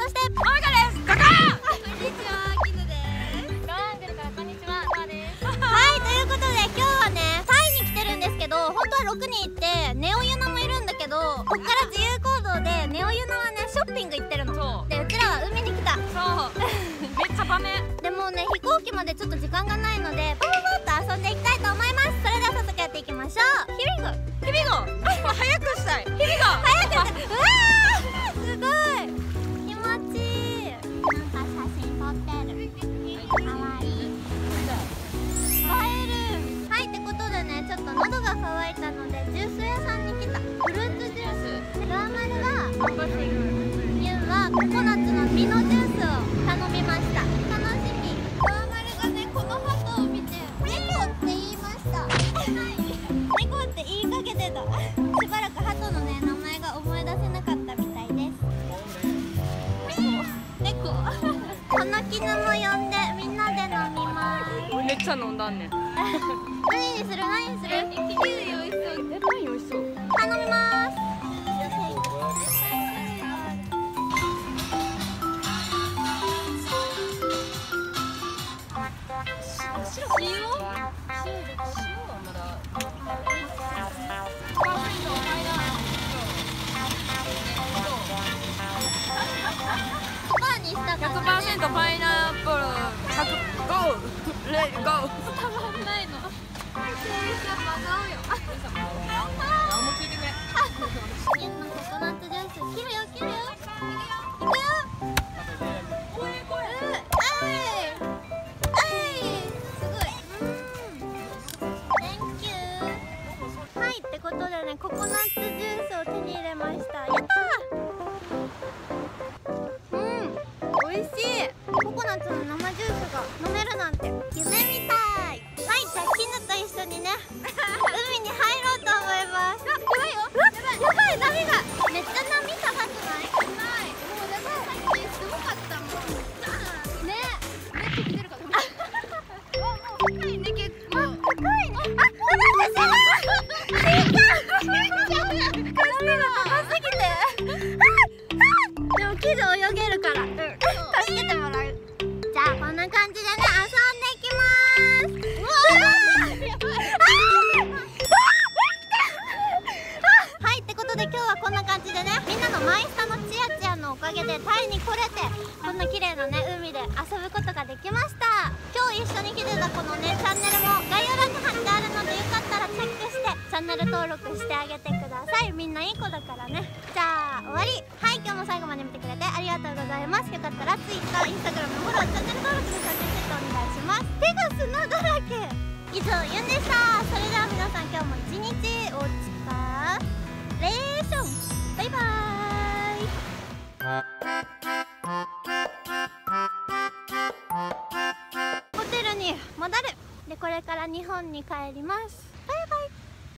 そしてオーガです。カカこんにちは、キヌです。ガーングルからこんにちは、ノアです。はい、ということで今日はね、タイに来てるんですけど、本当は6人いてネオユナもいるんだけど、こっから自由行動でネオユナはね、ショッピング行ってるの。そうで、うちらは海に来た。そうめっちゃ場面。でもね、飛行機までちょっと時間がないので、パパパッと遊んでいきたいと思います。それでは早速やっていきましょう。ヒビゴヒビゴ早くしたい。ヒビゴ早くしたい。うわーすごい喉が渇いたのでジュース屋さんに来た。フルーツジュース、ラーマルはマンゴーシェイク、ユンはココナッツの実のジュースを頼みました。楽しみ。ラーマルがね、この鳩を見て猫って言いました。猫って言いかけてた。しばらく鳩のね、名前が思い出せなかったみたいです。猫この絹も呼んでみんなで飲みます。めっちゃ飲んだんね。何にする何にする？美味しそう。頼みます。塩はまだ。100%パイナップル。レッツゴー。たまんないの。こういう人は真顔よ。何も聞いてくれ。ユンのココナッツジュース、ラーマルのマンゴーシェイク、切るよ。いくよ。すごい。Thank you。はい、ってことでね、ココナッツジュースを手に入れました。やったー。美味しい。ココナッツの生ジュースが飲めるなんて夢みたい。一緒にね、海に入ろうと思います。やばいよ。波がめっちゃ波高くない？ない。もうだからさっきすごかったもん。ね。めっちゃ来てるから。あ、もう高いね結構。高いね。高すぎて。でもキズ泳げるから。助けてもらう。じゃあこんな感じでね。タイに来れて、こんな綺麗なね海で遊ぶことができました。今日一緒に来てたこのねチャンネルも概要欄に貼ってあるので、よかったらチェックしてチャンネル登録してあげてください。みんないい子だからね。じゃあ終わり。はい、今日も最後まで見てくれてありがとうございます。よかったら Twitter、Instagram のフォロー、チャンネル登録もさせてお願いします。手が砂だらけ。以上、ユンでした。それでは皆さん、今日も一日お疲れーション。バイバーイ。ホテルに戻る。で、これから日本に帰ります。